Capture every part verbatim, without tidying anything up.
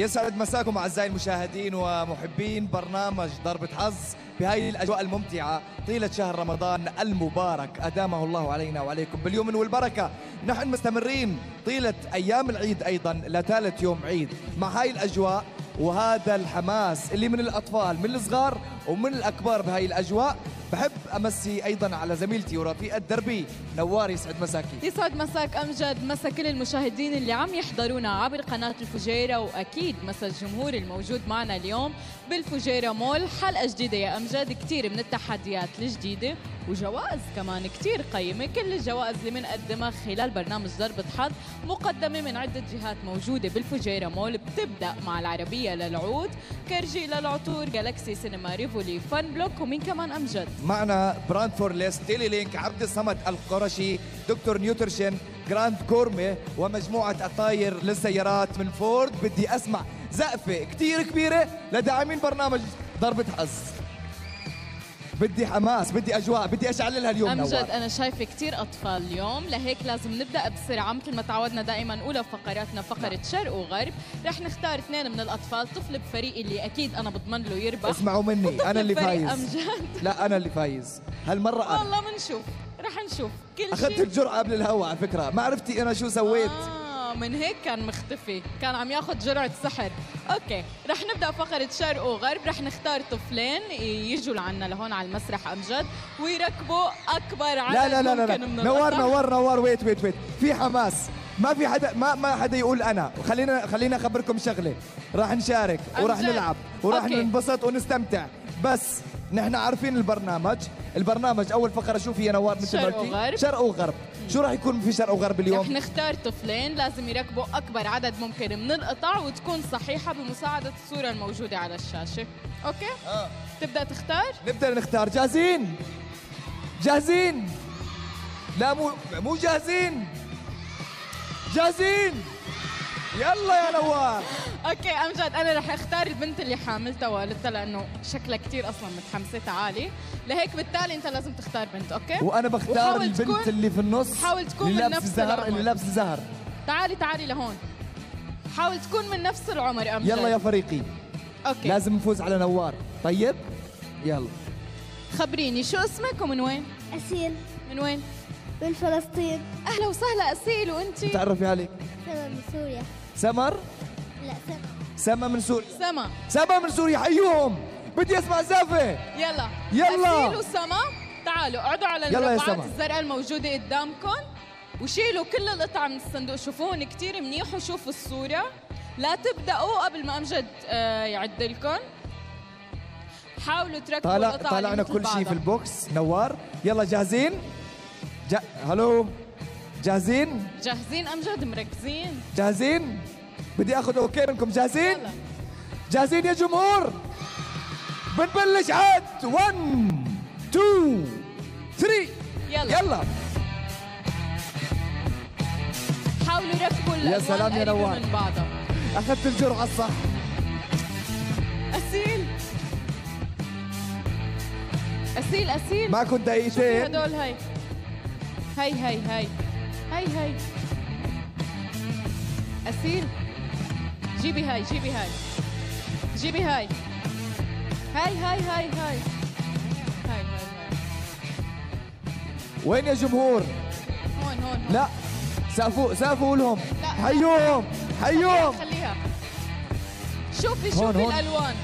يسعد مساكم أعزائي المشاهدين ومحبين برنامج ضربة حظ بهاي الأجواء الممتعة طيلة شهر رمضان المبارك أدامه الله علينا وعليكم باليمن والبركة. نحن مستمرين طيلة أيام العيد أيضا لثالث يوم عيد مع هاي الأجواء وهذا الحماس اللي من الأطفال من الصغار ومن الأكبار بهاي الأجواء. بحب أمسي أيضاً على زميلتي ورفيقة الدربي نوار. يسعد مساكي. يسعد مساك أمجد، مسا كل المشاهدين اللي عم يحضرونا عبر قناة الفجيرة وأكيد مسا الجمهور الموجود معنا اليوم بالفجيرة مول. حلقة جديدة يا أمجد، كتير من التحديات الجديدة وجوائز كمان كتير قيمة. كل الجوائز اللي بنقدمها خلال برنامج ضربة حظ مقدمة من عدة جهات موجودة بالفجيرة مول، بتبدأ مع العربية للعود، كرجي للعطور، غالاكسي سينما، ريفولي، فان بلوك، ومين كمان أمجد؟ معنا براند فورلس، تيلي لينك، عبد الصمد القرشي، دكتور نيوترشن، غراند كورمي، ومجموعة الطاير للسيارات من فورد. بدي أسمع زقفة كتير كبيرة لداعمين برنامج ضربة حظ. بدي حماس، بدي أجواء، بدي أشعللها اليوم أمجد نوار. أنا شايفة كتير أطفال اليوم، لهيك لازم نبدأ بسرعة مثل ما تعودنا دائما. أولى فقراتنا فقرة شرق وغرب، رح نختار اثنين من الأطفال، طفل بفريق اللي أكيد أنا بضمن له يربح. اسمعوا مني، أنا اللي فايز أمجد. لا أنا اللي فايز هالمرة أنا. والله بنشوف، رح نشوف كل شيء. أخذت الجرعة قبل الهوا على فكرة، ما عرفتي أنا شو سويت. آه. من هيك كان مختفي، كان عم ياخذ جرعة سحر. اوكي، رح نبدا فقرة شرق وغرب، رح نختار طفلين يجوا لعنا لهون على المسرح امجد ويركبوا اكبر عدد. لا لا لا لا, لا. نوار نوار نوار ويت ويت ويت، في حماس، ما في حدا ما ما حدا يقول انا. خلينا خلينا اخبركم شغله، رح نشارك وراح نلعب وراح ننبسط ونستمتع، بس نحن عارفين البرنامج. البرنامج اول فقره شو فيها نوار؟ مثل ما قلتي شرق وغرب. شو راح يكون في شرق وغرب اليوم؟ رح نختار طفلين لازم يركبوا اكبر عدد ممكن من القطع وتكون صحيحه بمساعده الصوره الموجوده على الشاشه. اوكي آه. تبدا تختار. نبدا نختار. جاهزين؟ جاهزين؟ لا مو مو جاهزين. جاهزين؟ يلا يا نوار. اوكي امجد، انا رح اختار البنت اللي حاملتها وقلتها لانه شكلها كثير اصلا متحمستها عالي، لهيك بالتالي انت لازم تختار بنت. اوكي، وانا بختار البنت اللي في النص. حاول تكون من نفس زهر اللي لابس زهر. تعالي تعالي لهون، حاول تكون من نفس العمر امجد. يلا يا فريقي. اوكي، لازم نفوز على نوار. طيب يلا خبريني شو اسمك ومن وين؟ اسيل. من وين؟ من فلسطين. اهلا وسهلا اسيل. وانت؟ تعرفي عليك. سما من سوريا. سمر؟ لا سما. سما من سوريا. سما. سما من سوريا، حيوهم. بدي اسمع زفه. يلا يلا. اسيل وسما تعالوا اقعدوا على المربعات الزرقاء الموجوده قدامكم وشيلوا كل القطع من الصندوق. شوفوهن كثير منيح وشوفوا الصوره، لا تبداوا قبل ما امجد يعدلكم. حاولوا تركبوا القطع. طالع طالعنا كل شيء في البوكس نوار. يلا جاهزين؟ جا... هلو جاهزين؟ جاهزين أمجد، مركزين. جاهزين؟ بدي أخذ أوكي منكم. جاهزين؟ يلا. جاهزين يا جمهور؟ بنبلش عد. واحد اثنين ثلاثة. يلا يلا. حاولوا ركبوا الألوان. يا سلام يا نوار، أخذت الجرعة الصح. أسيل أسيل أسيل ما كنت دقيقتين. شوفي هدول، هاي هاي هاي هاي هاي هاي أسيل. جيبي هاي جيبي هاي جيبي هاي هاي هاي هاي هاي هاي. وين يا جمهور؟ هون هون. لا سقفوا سقفوا لهم، حيوهم حيوهم. خليها. شوفي شوفي الألوان.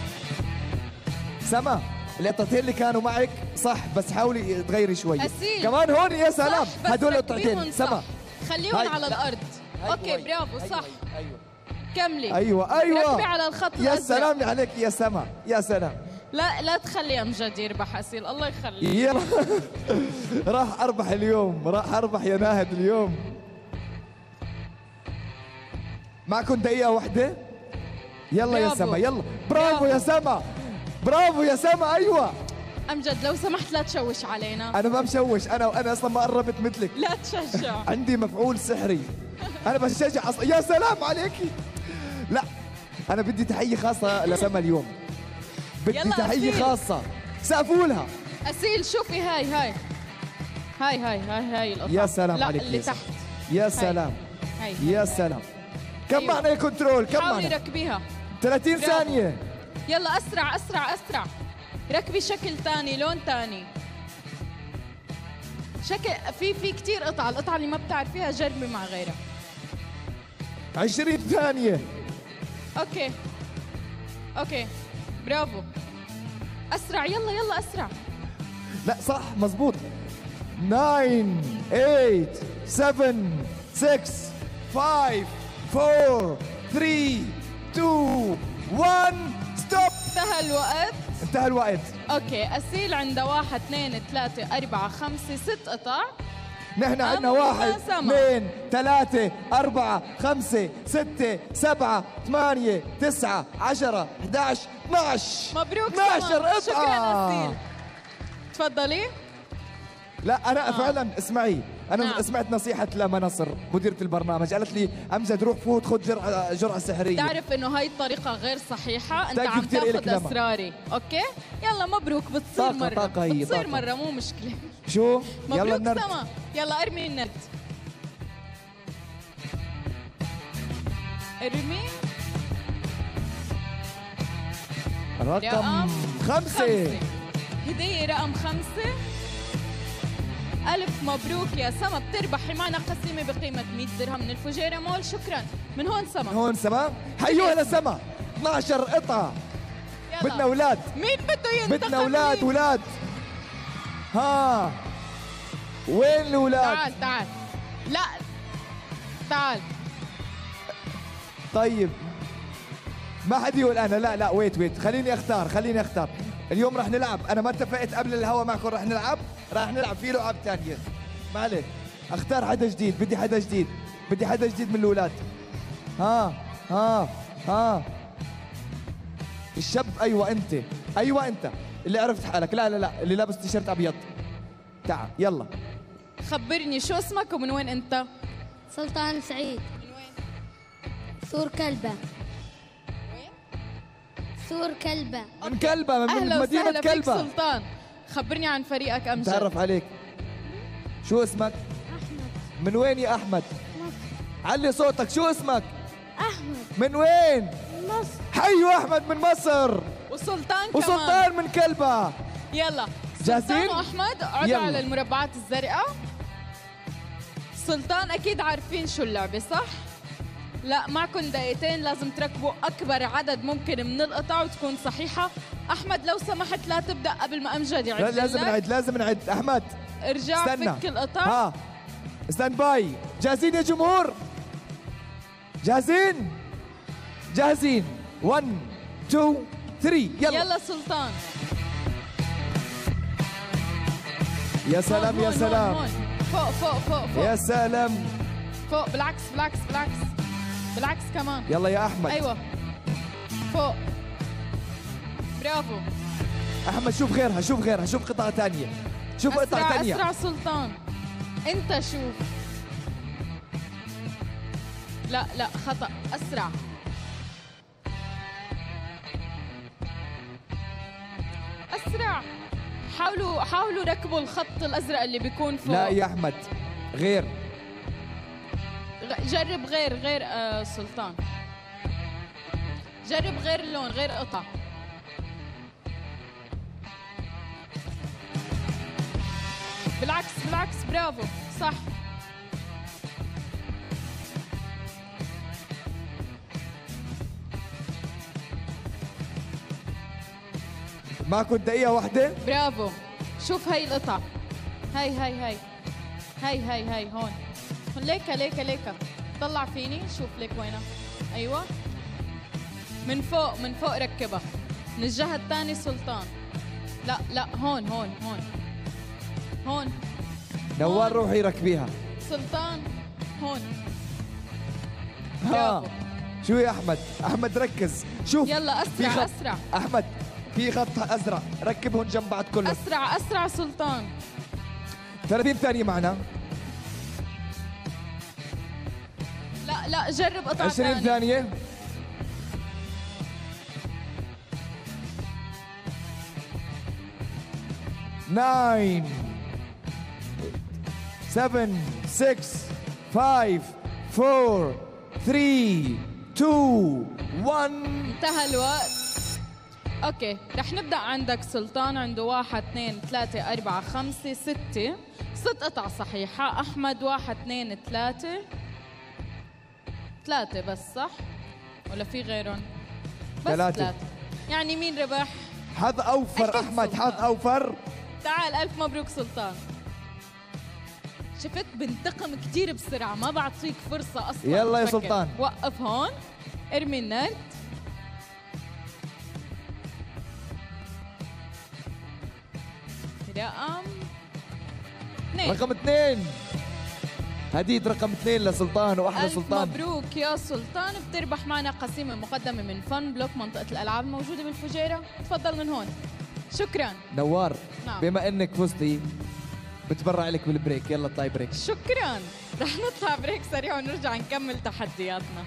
سما القطتين اللي كانوا معك صح، بس حاولي تغيري شوي. أسيل كمان هون. يا سلام، هدول قطعتين. سما خليهم على الارض. اوكي برافو صح. ايوه كملي. ايوه ايوه ركبي على الخط. يا سلام عليك يا سما، يا سلام. لا لا تخلي امجد يربح اسيل، الله يخليه. يلا راح اربح اليوم، راح اربح يا ناهد اليوم. معكم دقيقة واحدة. يلا يا سما، يلا. برافو يا سما، برافو يا سما. ايوه امجد لو سمحت لا تشوش علينا. انا ما مشوش، انا وانا اصلا ما قربت مثلك. لا تشجع. عندي مفعول سحري، انا بشجع اصلا. يا سلام عليكي. لا انا بدي تحيه خاصه لسما اليوم، بدي تحيه أسيل. خاصه سقفوا لها. اسيل شوفي هاي هاي هاي هاي هاي هاي القطعه. يا سلام عليك اللي تحت. يا سلام هاي. هاي. يا سلام. كم معنا يا كنترول؟ كم معنا؟ حاولي ركبيها. ثلاثين ثانية. يلا أسرع أسرع أسرع. ركبي شكل ثاني، لون ثاني. شكل في في كثير قطع، القطعة اللي ما بتعرفيها جربي مع غيرها. عشرين ثانية. أوكي. أوكي. برافو. أسرع يلا يلا أسرع. لا صح مزبوط. nine, eight, seven, six, five, four, three, two, one ستوب. انتهى الوقت. انتهى الوقت. اوكي أسيل عنده واحد اثنين ثلاثة أربعة خمسة ست قطع. نحن عندنا واحد اثنين ثلاثة أربعة خمسة ستة سبعة ثمانية تسعة عشرة إحدى عشر اثنا عشر. مبروك سما. شكرا أسيل. تفضلي. لا أنا آه. فعلا اسمعي أنا نعم. سمعت نصيحة لما نصر مديرة البرنامج، قالت لي أمجد روح فوت خذ جرعة جرعة سحرية. تعرف إنه هاي الطريقة غير صحيحة، أنت عم تاخذ أسراري، أوكي؟ يلا مبروك بتصير طاقة مرة طاقة بتصير طاقة. مرة مو مشكلة. شو؟ يلا النرد. سما يلا ارمي النرد. ارمي رقم خمسة. هدية رقم خمسة. ألف مبروك يا سما، بتربحي معنا قسيمة بقيمة مئة درهم من الفجيرة مول. شكراً. من هون سما، من هون سما، حيوها لسما. اثنا عشر قطعة. بدنا أولاد. مين بده ينتقم؟ بدنا أولاد أولاد. ها وين الأولاد؟ تعال تعال. لا تعال. طيب ما حد يقول أنا لا لا ويت ويت، خليني أختار خليني أختار. اليوم رح نلعب، أنا ما اتفقت قبل الهوا معكم رح نلعب، رح نلعب في لعب ثانية. ما عليك، اختار حدا جديد، بدي حدا جديد، بدي حدا جديد من الأولاد. ها ها ها الشاب. أيوه أنت، أيوه أنت اللي عرفت حالك، لا لا لا اللي لابس تيشيرت أبيض. تعال يلا. خبرني شو اسمك ومن وين أنت؟ سلطان سعيد. من وين؟ سور كلبة. سور كلبة. من كلبة، من أهلا مدينة وسهلا كلبة. أهلا سلطان. خبرني عن فريقك أمجد. تعرف عليك. شو اسمك؟ أحمد. من وين يا أحمد؟ مصر. علي صوتك. شو اسمك؟ أحمد. من وين؟ من مصر. حيوا أحمد من مصر. وسلطان كمان. وسلطان من كلبة. يلا. جاهزين؟ أحمد اقعدوا على المربعات الزرقاء. سلطان أكيد عارفين شو اللعبة صح؟ لا معكم دقيقتين لازم تركبوا أكبر عدد ممكن من القطع وتكون صحيحة. أحمد لو سمحت لا تبدأ قبل ما أمجد يعد. لازم نعد لازم نعد. أحمد ارجع استنى. فك القطع. ها ستاند باي. جاهزين يا جمهور؟ جاهزين؟ جاهزين. one two three يلا. يلا سلطان. يا سلام يا سلام. فوق فوق فوق فوق. يا سلام. فوق بالعكس بالعكس بالعكس. بالعكس كمان. يلا يا احمد. ايوه فوق. برافو احمد. شوف غيرها شوف غيرها شوف قطعه ثانيه شوف قطعه ثانيه. اسرع سلطان انت. شوف لا لا خطا. اسرع. اسرع. حاولوا حاولوا ركبوا الخط الازرق اللي بيكون فوق. لا يا احمد غير. جرب غير غير آه سلطان. جرب غير اللون غير قطع. بالعكس بالعكس. برافو صح. معكم دقيقة واحدة. برافو. شوف هاي القطع. هاي هاي هاي هاي هاي هاي هون. ليكا ليكا ليكا. طلع فيني شوف ليك وينها. ايوه من فوق من فوق ركبها. من الجهه الثانيه سلطان. لا لا هون هون هون هون. نوار روحي ركبيها. سلطان هون. ها شو يا احمد؟ احمد ركز. شوف يلا اسرع اسرع. احمد في خط ازرق ركبهم جنب بعض كلهم. اسرع اسرع سلطان. ثلاثين ثانيه معنا. لا لا جرب قطعة ثانية. عشرين ثانية. ناين سبعة ستة خمسة أربعة ثلاثة اثنين واحد انتهى الوقت. اوكي رح نبدأ عندك سلطان، عنده واحد اثنين ثلاثة أربعة خمسة ستة، ست قطع صحيحة. أحمد واحد اثنين ثلاثة، ثلاثة بس صح؟ ولا في غيرهم؟ بس ثلاثة. يعني مين ربح؟ حظ أوفر أحمد، حظ أوفر. تعال ألف مبروك سلطان. شفت بنتقم كثير بسرعة، ما بعطيك فرصة أصلا. يلا يا سلطان وقف هون، ارمي النرد. رقم اثنين، رقم اثنين، هدية رقم اثنين لسلطان وأحلى سلطان. ألف مبروك يا سلطان، بتربح معنا قسيمة مقدمة من فان بلوك، منطقة الألعاب الموجودة بالفجيرة. تفضل من هون. شكراً نوار. نعم. بما أنك فزتي بتبرع لك بالبريك. يلا طاي بريك. شكراً. رح نطلع بريك سريع ونرجع نكمل تحدياتنا.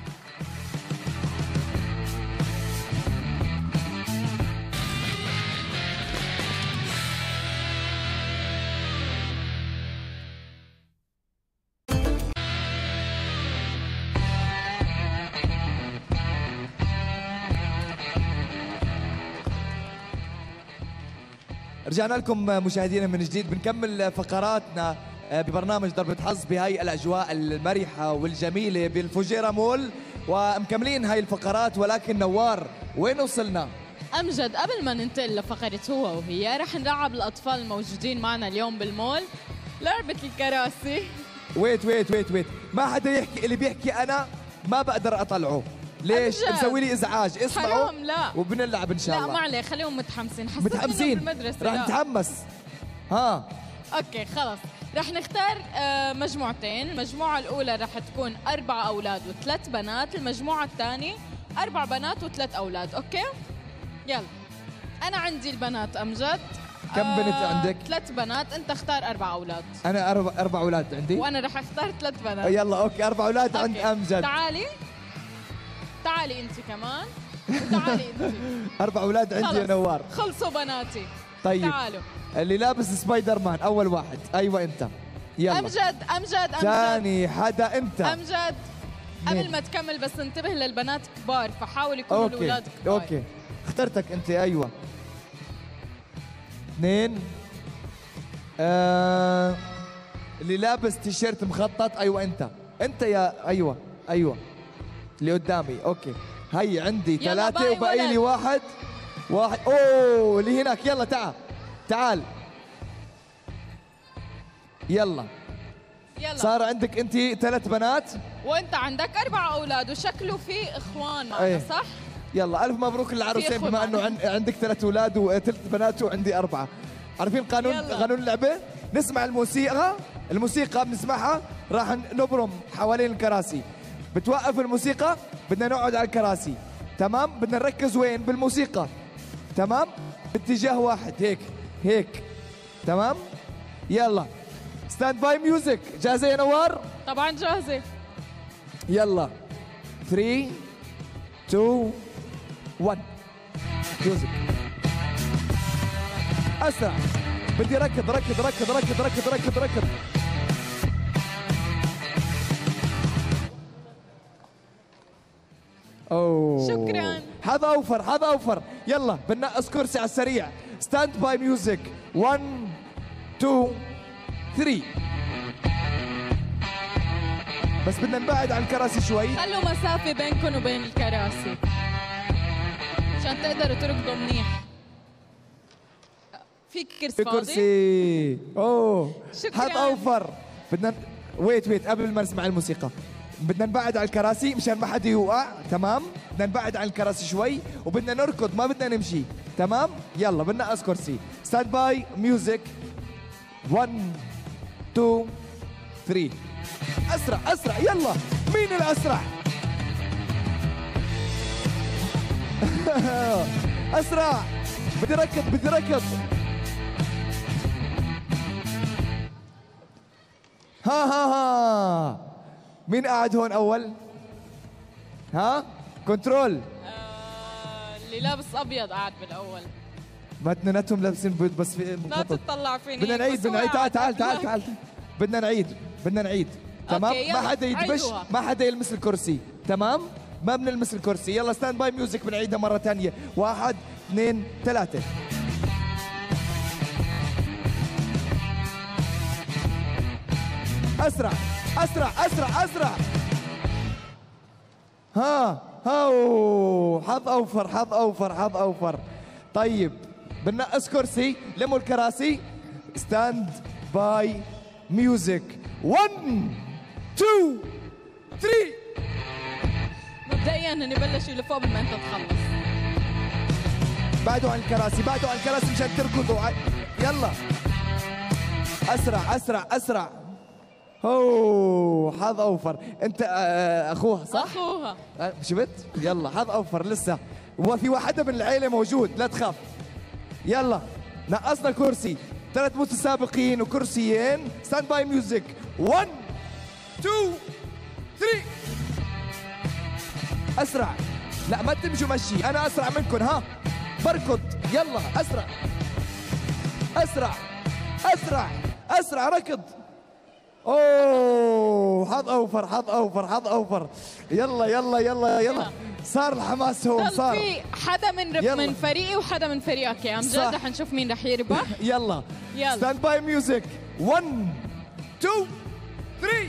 رجعنا لكم مشاهدينا من جديد، بنكمل فقراتنا ببرنامج ضربة حظ بهاي الأجواء المرحة والجميلة بالفجيرة مول، ومكملين هاي الفقرات. ولكن نوار وين وصلنا؟ أمجد قبل ما ننتقل لفقرة هو وهي، رح نلعب الأطفال الموجودين معنا اليوم بالمول لعبة الكراسي. ويت ويت ويت ويت، ما حدا يحكي، اللي بيحكي أنا ما بقدر أطلعه. ليش؟ مسوي لي ازعاج. اسمعوا وبنلعب ان شاء الله. لا ما عليه، خليهم متحمسين. متحمسين بالمدرسه رح نتحمس. ها اوكي خلص، رح نختار مجموعتين. المجموعه الاولى رح تكون اربع اولاد وثلاث بنات، المجموعه الثانيه اربع بنات وثلاث اولاد. اوكي يلا. انا عندي البنات امجد. كم بنت عندك؟ ثلاث بنات. انت اختار اربع اولاد. انا اربع اربع اولاد عندي، وانا رح اختار ثلاث بنات. يلا اوكي اربع اولاد عند امجد. تعالي تعالي انت كمان، تعالي انت. اربع اولاد عندي يا نوار. خلصوا بناتي. طيب تعالوا. اللي لابس سبايدر مان اول واحد. ايوه انت. يلا امجد امجد امجد. ثاني حدا انت. امجد قبل ما تكمل بس انتبه للبنات كبار، فحاول يكونوا الاولاد كبار. اوكي اوكي اخترتك انت. ايوه اثنين. آه. اللي لابس تيشيرت مخطط. ايوه انت انت يا ايوه ايوه اللي قدامي. اوكي هي عندي ثلاثة وباقي لي واحد واحد. اوه اللي هناك. يلا تعال تعال يلا يلا. صار عندك انت ثلاث بنات وانت عندك اربع اولاد، وشكله في اخوان معنا. ايه. صح. يلا الف مبروك للعروسين، بما انه عندك ثلاث اولاد وثلاث بنات وعندي اربعة. عارفين قانون يلا. قانون اللعبة، نسمع الموسيقى، الموسيقى بنسمعها راح نبرم حوالين الكراسي. بتوقف الموسيقى بدنا نقعد على الكراسي، تمام؟ بدنا نركز وين؟ بالموسيقى، تمام؟ باتجاه واحد هيك هيك، تمام؟ يلا ستاند باي ميوزك. جاهزة يا نوار؟ طبعا جاهزة. يلا ثلاثة اثنين واحد ميوزك. أسرع، بدي ركض ركض ركض ركض ركض ركض ركض. أوه. شكرا. حظ اوفر حظ اوفر. يلا بنقص كرسي على السريع. ستاند باي ميوزك. واحد اثنين ثلاثة. بس بدنا نبعد عن الكراسي شوي، خلوا مسافة بينكم وبين الكراسي عشان تقدروا تركضوا منيح. في كرسي فاضي؟ في كرسي. اوه حظ اوفر. بدنا ويت ويت قبل ما نسمع الموسيقى بدنا نبعد عن الكراسي مشان ما حدا يوقع، تمام؟ بدنا نبعد عن الكراسي شوي وبدنا نركض، ما بدنا نمشي، تمام؟ يلا بنقص كرسي. ستاند باي ميوزك. واحد اثنين ثلاثة. اسرع اسرع يلا. مين الاسرع؟ اسرع. بدي ركض بدي ركض. ها ها ها. مين قاعد هون أول؟ ها؟ كنترول. آه، اللي لابس أبيض قاعد بالأول. ما اثنيناتهم لابسين بيض بس في مخطط. لا تطلع فيني. بدنا نعيد بدنا نعيد تعال تعال تعال تعال. بدنا نعيد بدنا نعيد تمام؟ ما حدا يدبش، ما حدا يلمس الكرسي، تمام؟ ما بنلمس الكرسي. يلا ستاند باي ميوزك، بنعيدها مرة ثانية. واحد اثنين ثلاثة. أسرع أسرع أسرع أسرع. ها هاو، حظ أوفر حظ أوفر حظ أوفر. طيب بنقص كرسي، لموا الكراسي. ستاند باي ميوزك. ون تو ثري. مبدئيا نبلش اللي فوق بالما انت تخلص. بعدوا عن الكراسي، بعدوا عن الكراسي مشان تركضوا. يلا أسرع أسرع أسرع. اوه حظ اوفر. انت اخوها صح؟ اخوها. شفت؟ يلا حظ اوفر لسه، وفي واحدة من العيلة موجود، لا تخاف. يلا نقصنا الكرسي، ثلاث متسابقين وكرسيين. ستاند باي ميوزك. واحد اثنين ثلاثة. اسرع، لا ما تمشوا مشي، انا اسرع منكم. ها بركض، يلا اسرع اسرع اسرع اسرع ركض. اوه حظ اوفر حظ اوفر حظ اوفر. يلا يلا يلا يلا، صار الحماس هون. صار في حدا من من فريقي وحدا من فريقك يا امجد، رح نشوف مين رح يربح. يلا يلا ستاند باي ميوزك. واحد اثنين ثلاثة.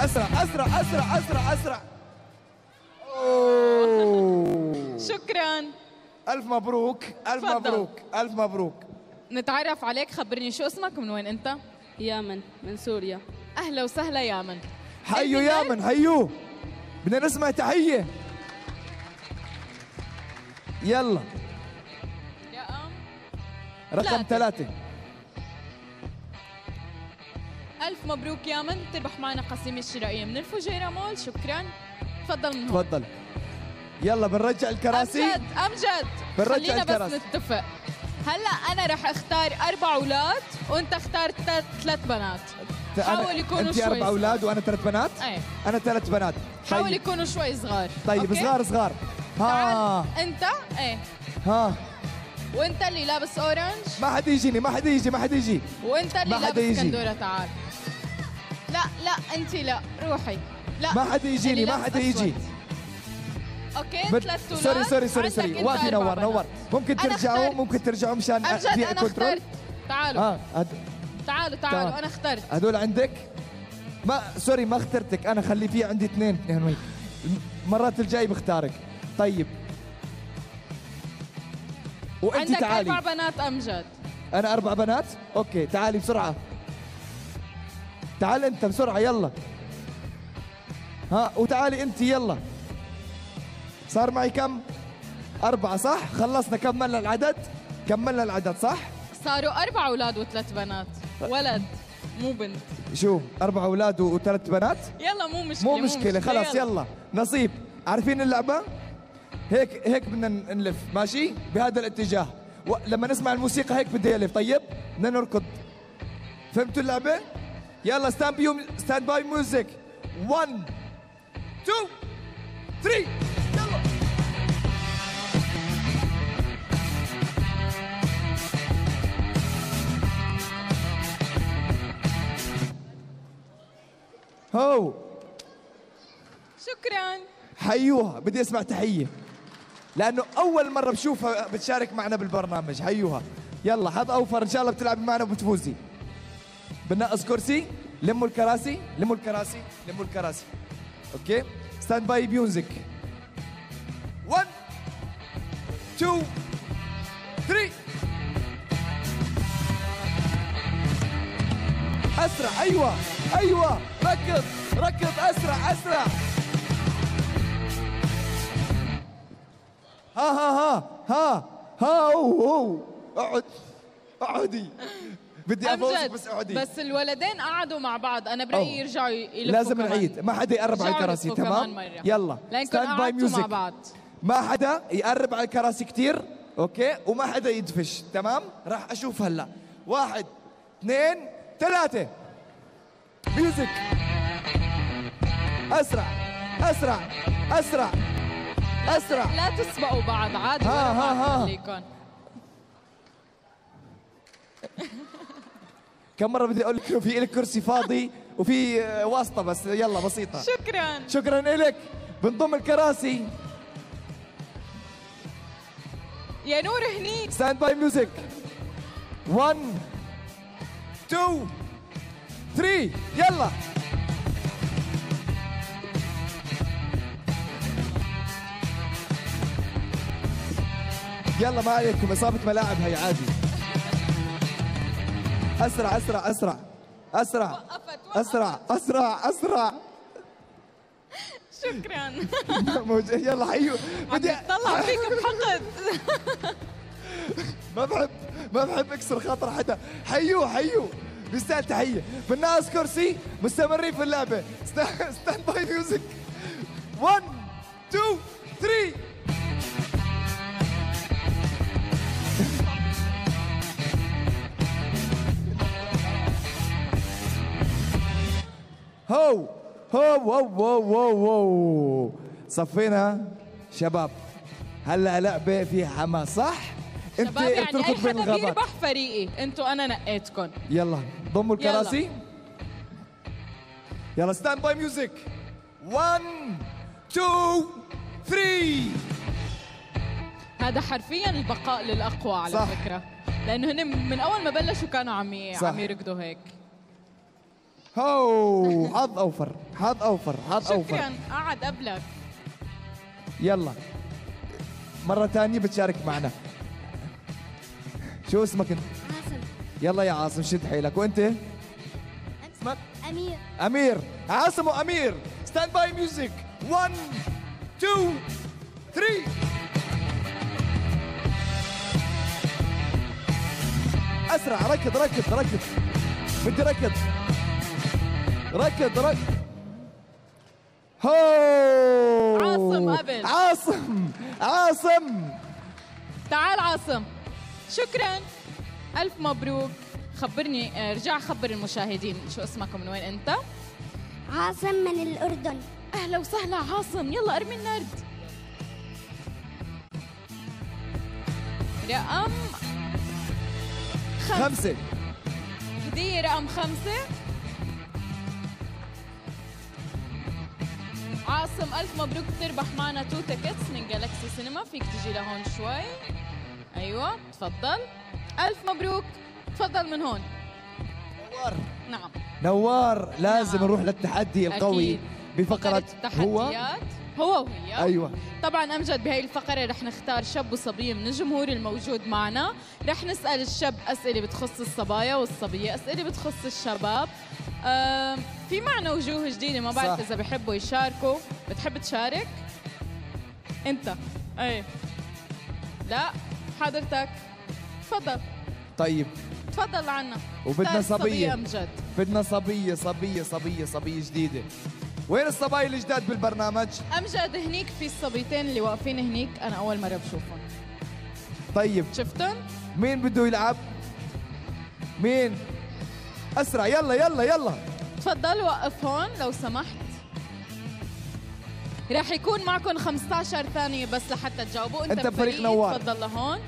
اسرع اسرع اسرع اسرع اسرع. اوه شكرا، ألف مبروك، ألف فضل. مبروك، ألف مبروك. نتعرف عليك، خبرني شو اسمك ومن وين أنت؟ يمن، من سوريا. أهلا وسهلا يمن. حيوا يمن، حيوه، بدنا نسمع تحية. يلا رقم رقم ثلاثة. ألف مبروك يمن، تربح معنا قسيمة شرائية من الفجيرة مول. شكراً، تفضل من هون. تفضل. يلا بنرجع الكراسي. أمجد أمجد بنرجع خلينا الكراسي. بس نتفق هلا، أنا رح أختار أربع أولاد وأنت اختار ثلاث بنات. حاول يكونوا شوي. أربع أولاد وأنا ثلاث بنات. أي. أنا ثلاث بنات. طيب. حاول يكونوا شوي صغار. طيب أوكي؟ صغار صغار. ها أنت إيه. ها وأنت اللي لابس أورنج. ما حد يجيني، ما حد يجي، ما حد يجي. وأنت اللي لابس كندورة، تعال. لا لا أنت لا، روحي. لا ما حد يجيني، ما حد يجي. اوكي ثلاث اولاد. سوري سوري سوري سوري، وقفي نوار نوار. ممكن ترجعوا ممكن ترجعوا مشان في كنترول. تعالوا. آه. هد... تعالوا تعالوا تعال. انا اخترت هدول عندك؟ ما سوري ما اخترتك انا، خلي في عندي اثنين. المرات الجاي بختارك. طيب وانت عندك تعالي. عندك اربع بنات امجد. انا اربع بنات؟ اوكي تعالي بسرعه، تعال انت بسرعه يلا. ها وتعالي انت يلا. صار معي كم؟ أربعة صح؟ خلصنا، كملنا العدد؟ كملنا العدد صح؟ صاروا أربع أولاد وثلاث بنات، ولد مو بنت. شو؟ أربع أولاد وثلاث بنات؟ يلا مو مشكلة مو مشكلة, مشكلة. خلص يلا. يلا نصيب، عارفين اللعبة؟ هيك هيك بدنا نلف، ماشي؟ بهذا الاتجاه، لما نسمع الموسيقى هيك بده يلف، طيب؟ بدنا نركض. فهمتوا اللعبة؟ يلا ستاند بيو ستاند باي ميوزك. واحد اثنين ثلاثة. هو شكرا، حيوها، بدي اسمع تحيه لانه اول مره بشوفها بتشارك معنا بالبرنامج. حيوها يلا، حظ اوفر ان شاء الله بتلعبي معنا وبتفوزي. بنقص كرسي، لموا الكراسي لموا الكراسي لموا الكراسي. اوكي ستاند باي ميوزك. واحد اثنين ثلاثة. اسرع، ايوه ايوه ركض ركض، اسرع اسرع. ها ها ها ها ها. اوه اقعد اقعدي، بدي افوزك بس اقعدي. بس الولدين قعدوا مع بعض، انا برايي يرجعوا يلفوا. لازم نعيد، ما حدا يقرب على الكراسي تمام؟ يلا ستاند باي ميوزك. مع بعض، ما حدا يقرب على الكراسي كثير اوكي، وما حدا يدفش تمام؟ راح اشوف هلا. واحد اثنين ثلاثة. ميوزك. أسرع أسرع أسرع أسرع. لا تسبقوا بعض، عادي ورا بعض خليكم. كم مرة بدي أقول لك في إلك كرسي فاضي وفي واسطة بس يلا بسيطة. شكرا شكرا إلك. بنضم الكراسي يا نور هني. ستاند باي ميوزك. واحد اثنين ثلاثة يلا. يلا ما عليكم، إصابة ملاعب هي عادي. أسرع أسرع أسرع أسرع أسرع أسرع أسرع. شكرا. يلا حيو. بدي أطلع فيك بحقد. ما بحب ما بحب أكسر خاطر حدا. حيو حيو بيستاهل تحية. بالناقص كرسي. مستمرين في اللعبة. ستاند باي ميوزك. واحد اثنين ثلاثة. هو هو هو هو هو صفينا شباب. هلا لعبه فيها حماس صح؟ انت يعني اتركوا بين الغابات. بيربح فريقي، انتوا انا نقيتكم. يلا ضموا الكراسي. يلا, يلا ستاند باي ميوزك. واحد اثنين ثلاثة. هذا حرفيا البقاء للاقوى على صح. فكره، لانه هن من اول ما بلشوا كانوا عم عم يركضوا هيك. هو حظ اوفر حظ اوفر حظ اوفر. شكرا قعد قبلك. يلا مرة ثانية بتشارك معنا. شو اسمك انت؟ عاصم. يلا يا عاصم شد حيلك. وانت؟ اسمك؟ امير. امير. عاصم وامير. ستاند باي ميوزك. واحد اثنين ثلاثة. اسرع ركض ركض ركض. بدي ركض. ركض ركض. هو عاصم قبل. عاصم عاصم تعال عاصم. شكرا ألف مبروك. خبرني رجع خبر المشاهدين شو اسمك ومن وين أنت؟ عاصم من الأردن. أهلا وسهلا عاصم. يلا ارمي النرد. رقم خمسة, خمسة. هدية رقم خمسة. عاصم ألف مبروك، بتربح معنا تو تيكتس من غالاكسي سينما. فيك تجي لهون شوي. أيوة تفضل. ألف مبروك. تفضل من هون. نوار. نعم نوار لازم نعم. نروح للتحدي القوي بفقرة هو هو وهي. أيوة طبعا أمجد بهي الفقرة رح نختار شاب وصبية من الجمهور الموجود معنا. رح نسأل الشاب أسئلة بتخص الصبايا والصبية أسئلة بتخص الشباب. آه في معنا وجوه جديدة ما بعرف إذا بحبوا يشاركوا. بتحب تشارك؟ أنت؟ إيه. لا حضرتك تفضل. طيب تفضل لعنا. وبدنا صبية. أمجد بدنا صبية صبية صبية صبية جديدة. وين الصبايا الجداد بالبرنامج؟ أمجد هنيك في الصبيتين اللي واقفين هنيك أنا أول مرة بشوفهم. طيب شفتن؟ مين بده يلعب؟ مين؟ أسرع يلا يلا يلا. تفضل وقف هون لو سمحت. راح يكون معكم خمسة عشر ثانية بس لحتى تجاوبوا. أنت بفريق نوار. تفضل لهون.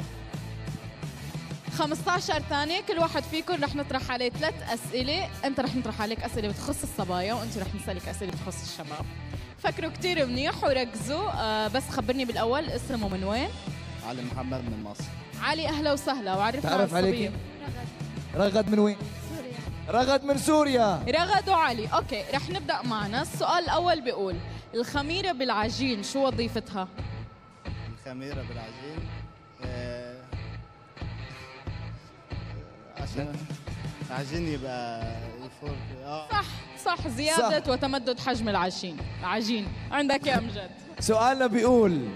خمسة عشر ثانية كل واحد فيكم رح نطرح عليه ثلاث أسئلة، أنت رح نطرح عليك أسئلة بتخص الصبايا وأنت رح نسألك أسئلة بتخص الشباب. فكروا كتير منيح وركزوا. آه بس خبرني بالأول اسمه ومن وين؟ علي محمد من مصر. علي أهلا وسهلا وعرفنا على الصبية. رغد. رغد من وين؟ سوريا. رغد من سوريا. رغد وعلي، أوكي رح نبدأ معنا. السؤال الأول بيقول الخميرة بالعجين شو وظيفتها؟ الخميرة بالعجين آه العجين يبقى الفرق. اه صح صح زيادة صح. وتمدد حجم العجين. العجين عندك يا أمجد. سؤالنا بيقول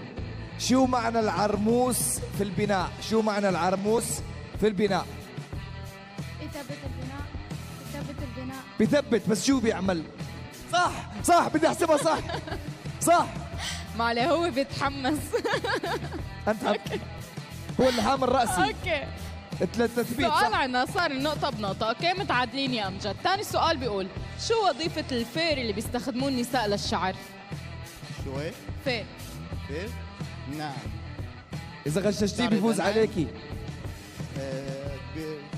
شو معنى العرموس في البناء؟ شو معنى العرموس في البناء؟ بثبت البناء. بثبت البناء. بثبت بس شو بيعمل؟ صح صح بدي احسبها صح صح. ما عليه هو بيتحمس. انت هو اللحام الرأسي. اوكي ثلاثة تثبيت صح؟ سؤال عنا صار نقطة بنقطة، أوكي متعادلين يا أمجد. ثاني سؤال بيقول شو وظيفة الفير اللي بيستخدموه النساء للشعر؟ شو هي؟ فير. فير؟ نعم. إذا غششتيه بيفوز عليكي. ااا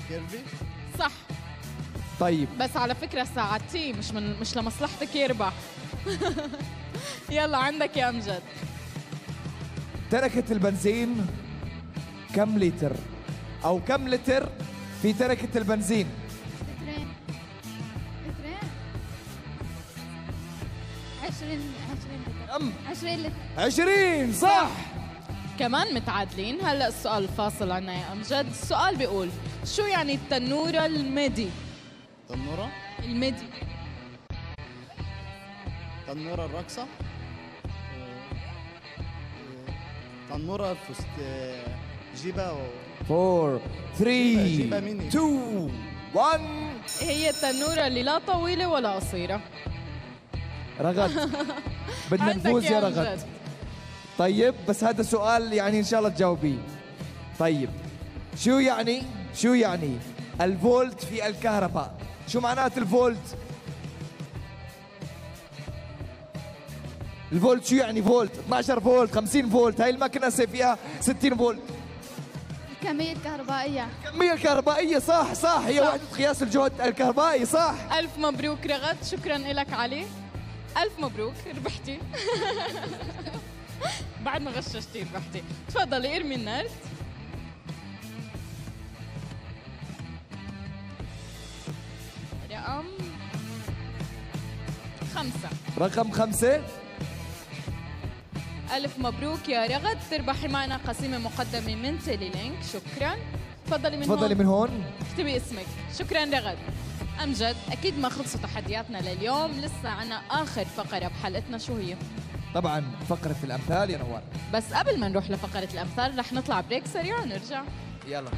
كيرفي؟ صح. طيب بس على فكره ساعدتيه، مش من مش لمصلحتك يربح. يلا عندك يا امجد. تركه البنزين كم لتر؟ او كم لتر في تركه البنزين؟ لترين. لترين. عشرين عشرين لتر. عشرين لتر. عشرين صح. كمان متعادلين. هلا السؤال الفاصل عنا يا امجد، السؤال بيقول شو يعني التنوره الميدي؟ تنوره؟ الميدي. تنوره الرقصه. تنوره فست جيبه و... أربعة ثلاثة اثنين واحد. هي التنوره اللي لا طويله ولا قصيره. رغد بدنا نفوز يا رغد. طيب بس هذا سؤال يعني ان شاء الله تجاوبيه. طيب شو يعني شو يعني الفولت في الكهرباء؟ شو معنات الفولت؟ الفولت شو يعني فولت؟ اثني عشر فولت، خمسين فولت، هاي الماكينه فيها ستين فولت. الكمية الكهربائية. الكمية الكهربائية صح صح هي صح. وحدة قياس الجهد الكهربائي صح. ألف مبروك رغد، شكراً لك علي. ألف مبروك ربحتي. بعد ما غششتي ربحتي. تفضلي ارمي النرد. رقم خمسة. رقم خمسة. ألف مبروك يا رغد، تربحي معنا قسيمة مقدمة من تيلي لينك، شكراً. تفضلي من هون. تفضلي من هون. اكتبي اسمك، شكراً رغد. أمجد، أكيد ما خلصوا تحدياتنا لليوم، لسه عنا آخر فقرة بحلقتنا، شو هي؟ طبعاً فقرة الأمثال يا نوار. بس قبل ما نروح لفقرة الأمثال رح نطلع بريك سريع ونرجع. يلا.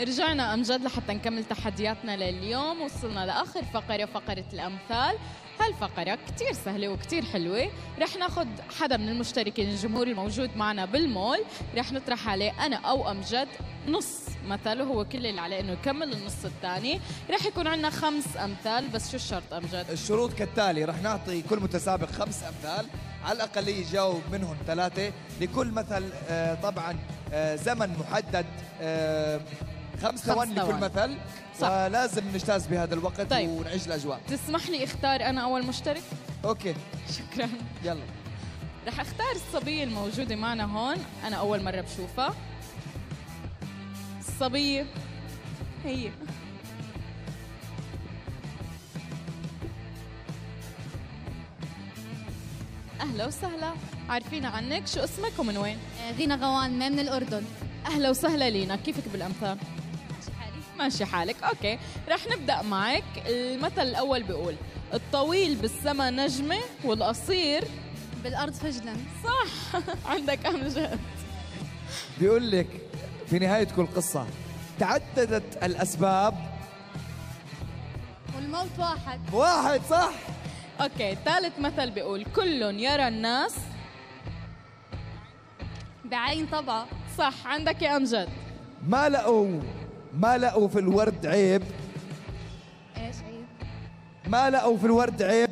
رجعنا أمجد لحتى نكمل تحدياتنا لليوم، وصلنا لآخر فقرة، فقرة الأمثال. هالفقرة كتير سهلة وكتير حلوة، رح ناخد حدا من المشتركين الجمهور الموجود معنا بالمول، رح نطرح عليه أنا أو أمجد نص مثل، وهو كل اللي عليه إنه يكمل النص الثاني. رح يكون عندنا خمس أمثال، بس شو الشرط أمجد؟ الشروط كالتالي، رح نعطي كل متسابق خمس أمثال، على الأقل يجاوب منهم ثلاثة، لكل مثل آه طبعاً آه زمن محدد آه خمس ثواني لكل مثل، فلازم نجتاز بهذا الوقت. طيب. ونعيش الأجواء. تسمح لي اختار أنا أول مشترك؟ أوكي شكراً. يلا رح اختار الصبية الموجودة معنا هون، أنا أول مرة بشوفها الصبية هي. أهلا وسهلا، عارفين عنك، شو اسمك ومن وين؟ لينا غوان، من الأردن. أهلا وسهلا لينا، كيفك بالأمثال؟ ماشي حالك. أوكي رح نبدأ معك. المثل الأول بيقول الطويل بالسما نجمة والقصير بالأرض فجلا. صح. عندك أمجد. بيقول لك في نهاية كل قصة تعددت الأسباب والموت واحد. واحد صح. أوكي ثالث مثل بيقول كل يرى الناس بعين طبعا. صح. عندك يا أمجد. ما لقوا ما لقوا في الورد عيب. ايش عيب؟ ما لقوا في الورد عيب.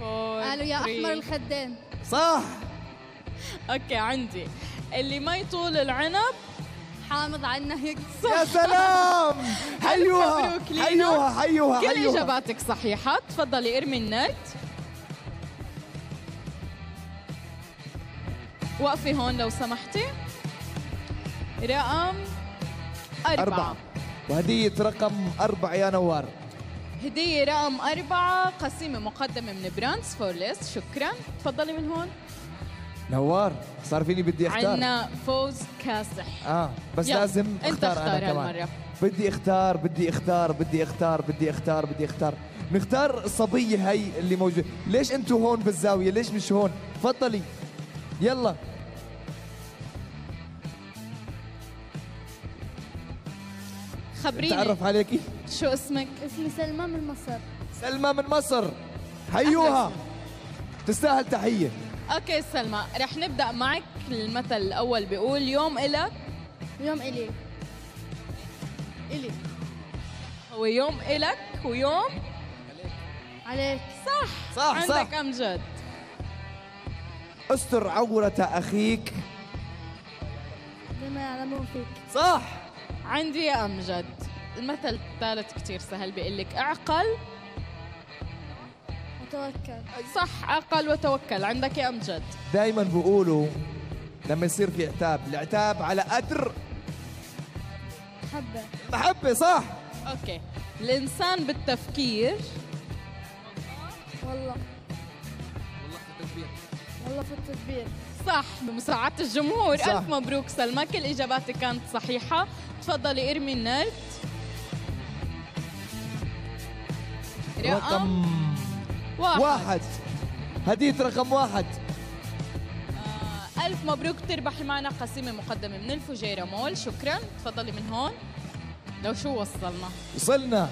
قالوا يا أحمر الخدين. صح. أوكي عندي اللي ما يطول العنب حامض عنا هيك. صح. يا سلام. حيوها حيوها حيوها. كل إجاباتك صحيحة. تفضلي ارمي النت. وقفي هون لو سمحتي. رقم أربعة. أربعة. وهدية رقم أربعة يا نوار. هدية رقم أربعة قسيمة مقدمة من برانس فورلس، شكراً. تفضلي من هون نوار. صار فيني بدي أختار. عندنا فوز كاسح. آه بس لازم أختار أنا كمان. بدي أختار بدي أختار بدي أختار بدي أختار بدي أختار نختار الصبية هي اللي موجودة. ليش أنتوا هون بالزاوية؟ ليش مش هون؟ تفضلي يلا. خبريني تعرف عليكي. شو اسمك؟ اسمي سلمى من مصر. سلمى من مصر. حيوها، تستاهل تحية. اوكي سلمى رح نبدأ معك. المثل الأول بيقول يوم إلك يوم إلي إلي ويوم إلك ويوم عليك. صح صح عندك صح. أمجد استر عورة أخيك بما يعلمون فيك. صح عندي يا أمجد. المثل الثالث كتير سهل، بيقول لك أعقل وتوكل. صح أعقل وتوكل. عندك يا أمجد. دايما بقولوا لما يصير في عتاب، العتاب على قدر محبة. محبة صح. أوكي الإنسان بالتفكير والله والله في التدبير. والله في التدبير صح بمساعدة الجمهور. صح. ألف مبروك سلمى، كل إجاباتك كانت صحيحة. تفضلي ارمي النرد رقم واحد, واحد. هدية رقم واحد. آه، ألف مبروك، تربحي معنا قسيمة مقدمة من الفجيرة مول. شكرا. تفضلي من هون. لو شو وصلنا؟ وصلنا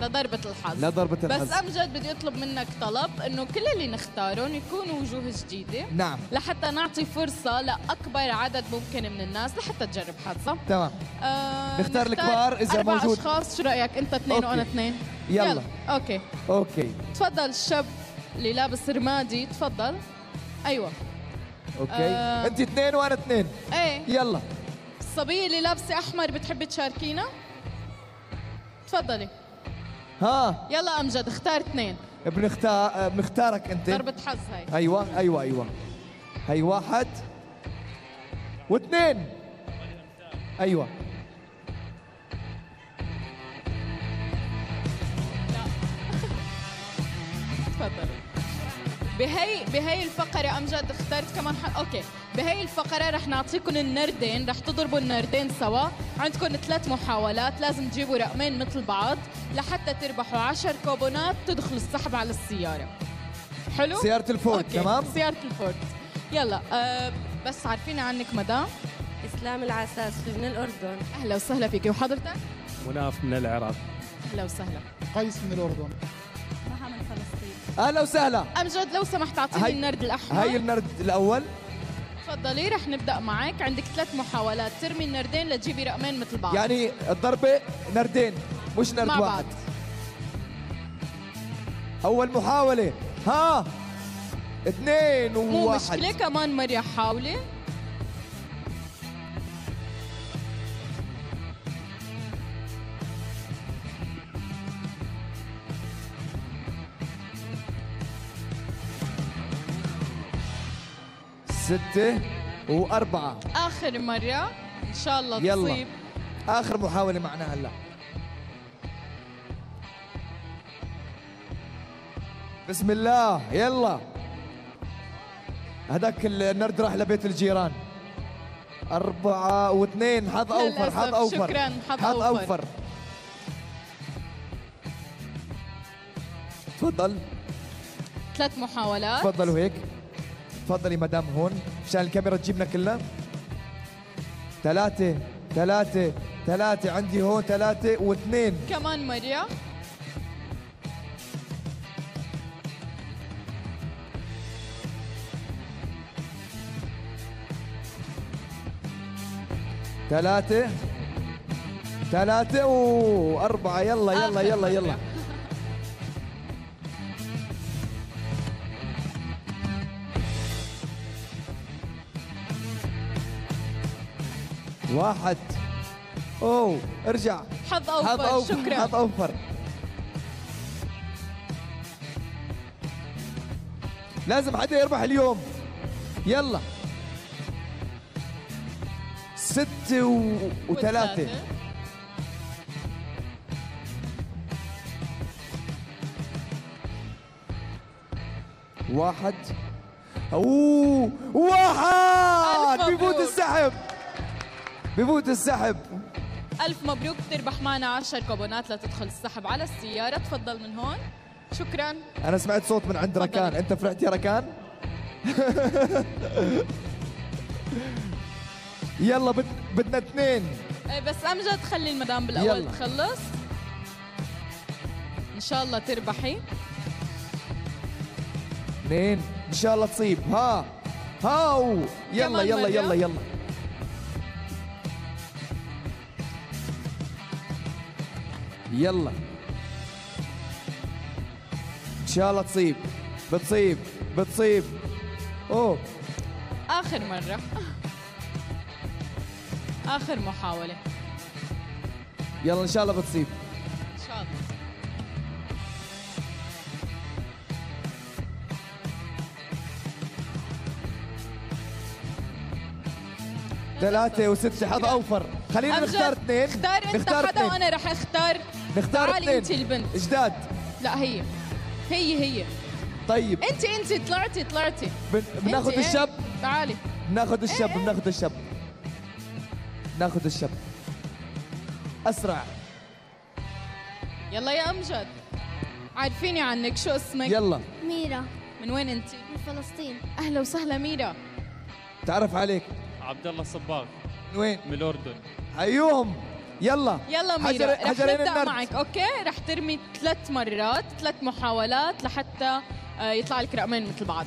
لضربة الحظ. لضربة الحظ. بس أمجد بدي أطلب منك طلب، إنه كل اللي نختارهم يكونوا وجوه جديدة. نعم. لحتى نعطي فرصة لأكبر عدد ممكن من الناس لحتى تجرب حظها. تمام. آه نختار الكبار إذا موجود. أربع أشخاص، شو رأيك؟ أنت اثنين وأنا اثنين. يلا. يلا. أوكي. أوكي. تفضل الشاب اللي لابس رمادي، تفضل. أيوه. أوكي. آه أنت اثنين وأنا اثنين. إيه. يلا. الصبية اللي لابسة أحمر بتحبي تشاركينا؟ تفضلي. ها يلا امجد اختار اثنين. بنختار بنختارك انت. ضربة حظ هاي. ايوه ايوه ايوه هي واحد واثنين. ايوه تفضلي. بهي بهي الفقرة امجد اخترت كمان حق. اوكي بهي الفقرة رح نعطيكم النردين، رح تضربوا النردين سوا. عندكم ثلاث محاولات، لازم تجيبوا رقمين مثل بعض لحتى تربحوا عشر كوبونات تدخلوا السحب على السيارة. حلو؟ سيارة الفورد. تمام؟ سيارة الفورد. يلا أه بس عارفين عنك مدام؟ اسلام العساسي من الأردن. أهلا وسهلا فيكي. وحضرتك؟ مناف من العراق. أهلا وسهلا. قيس من الأردن. محا من فلسطين. أهلا وسهلا. أمجد لو سمحت أعطيني النرد الأحمر. هاي النرد الأول. تفضلي رح نبدأ معك. عندك ثلاث محاولات ترمي النردين لتجيبي رقمين مثل بعض. يعني الضربة نردين مش نرد مع واحد. بعض. أول محاولة. ها اثنين وواحد. مو مشكلة كمان مرة حاولي. ستة وأربعة. آخر مرة إن شاء الله تصيب. يلا آخر محاولة معنا هلا. بسم الله. يلا هذاك النرد راح لبيت الجيران. أربعة واثنين. حظ أوفر. حظ أوفر. شكرا. حظ أوفر. تفضل. ثلاث محاولات. تفضلوا هيك. تفضلي مدام هون مشان الكاميرا تجيبنا كلنا. ثلاثة ثلاثة ثلاثة. عندي هون ثلاثة واثنين. كمان مرة. ثلاثة ثلاثة وأربعة. يلا يلا يلا يلا. واحد. أوه ارجع. حظ أوفر. حظ أوفر. شكرا. حظ أوفر. لازم حدا يربح اليوم. يلا ستة و... وثلاثة. واحد. أوه واحد. بيفوت السحب. بفوت السحب. ألف مبروك، تربح معنا عشر كوبونات لتدخل السحب على السيارة. تفضل من هون. شكراً. أنا سمعت صوت من عند ركان. أنت فرحت يا ركان؟ يلا بد... بدنا اثنين. بس أمجد خلي المدام بالأول يلا. تخلص إن شاء الله تربحي. اثنين إن شاء الله تصيب. ها هاو يلا يلا يلا يلا, يلا. يلا إن شاء الله تصيب بتصيب بتصيب. أوه آخر مرة، آخر محاولة، يلا إن شاء الله بتصيب. إن شاء الله. ثلاثة وستة حظ أوفر، خلينا نختار اثنين. اختار أنت نختار حدا وأنا رح أختار. نختار اثنين. تعالي أنت البنت. جداد. لا هي هي هي. طيب. أنت أنت طلعتي طلعتي. بناخذ الشاب. تعالي. بناخذ الشاب بناخذ الشاب. ناخذ الشاب اسرع. يلا يا امجد، عارفيني عنك، شو اسمك؟ يلا. ميرا. من وين انت؟ من فلسطين. اهلا وسهلا ميرا. تعرف عليك؟ عبد الله صباغ. من وين؟ من الاردن. ايوهم. يلا يلا ميرا، حجر... رح نبدا معك. اوكي، رح ترمي ثلاث مرات، ثلاث محاولات لحتى يطلع لك رقمين مثل بعض.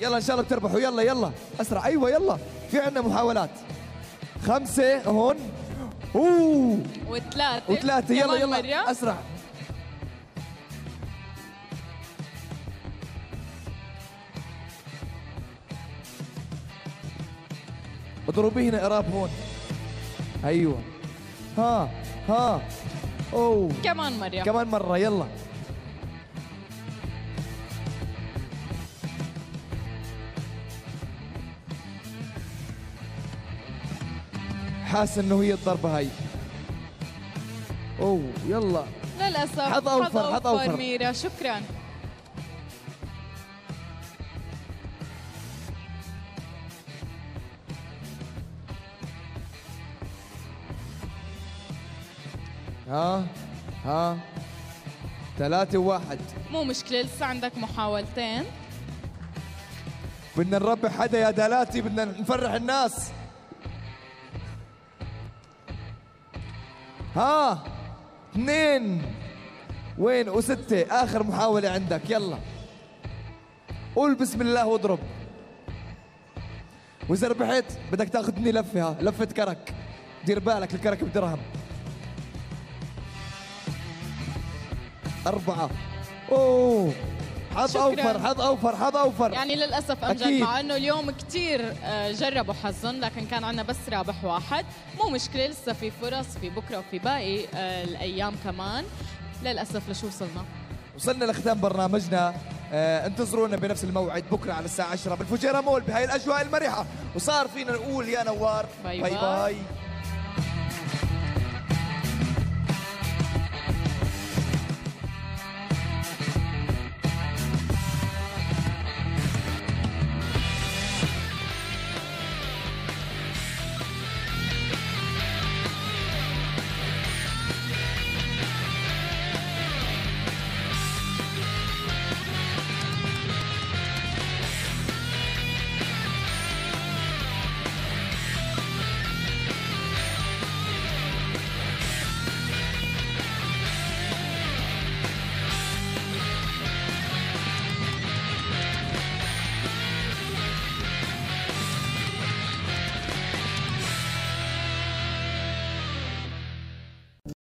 يلا ان شاء الله بتربحوا. يلا يلا اسرع. ايوه يلا، في عندنا محاولات. خمسة هون اوه وثلاثة وثلاثة. يلا يلا مرة. اسرع. اضربي هنا قراب هون. ايوه. ها ها اوه كمان مرة كمان مرة. يلا حاسس انه هي الضربه هاي. اوه يلا. للاسف حظ اوفر حظ اوفر ميرا، شكرا. ها ها ثلاثة وواحد. مو مشكلة، لسه عندك محاولتين. بدنا نربح حدا يا دلاتي، بدنا نفرح الناس. ها اثنين وين وستة. آخر محاولة عندك، يلا قول بسم الله واضرب، وإذا ربحت بدك تاخذني لفة. ها لفة كرك، دير بالك الكرك بدرهم. أربعة. أوه حظ أوفر حظ أوفر حظ أوفر. يعني للأسف أمجد، مع أنه اليوم كثير جربوا حظهم، لكن كان عندنا بس رابح واحد. مو مشكلة، لسه في فرص في بكرة وفي باقي الأيام كمان. للأسف لشو وصلنا؟ وصلنا لختام برنامجنا. انتظرونا بنفس الموعد بكرة على الساعة عشرة بالفجيرة مول بهاي الأجواء المرحة. وصار فينا نقول يا نوار باي باي, باي. باي.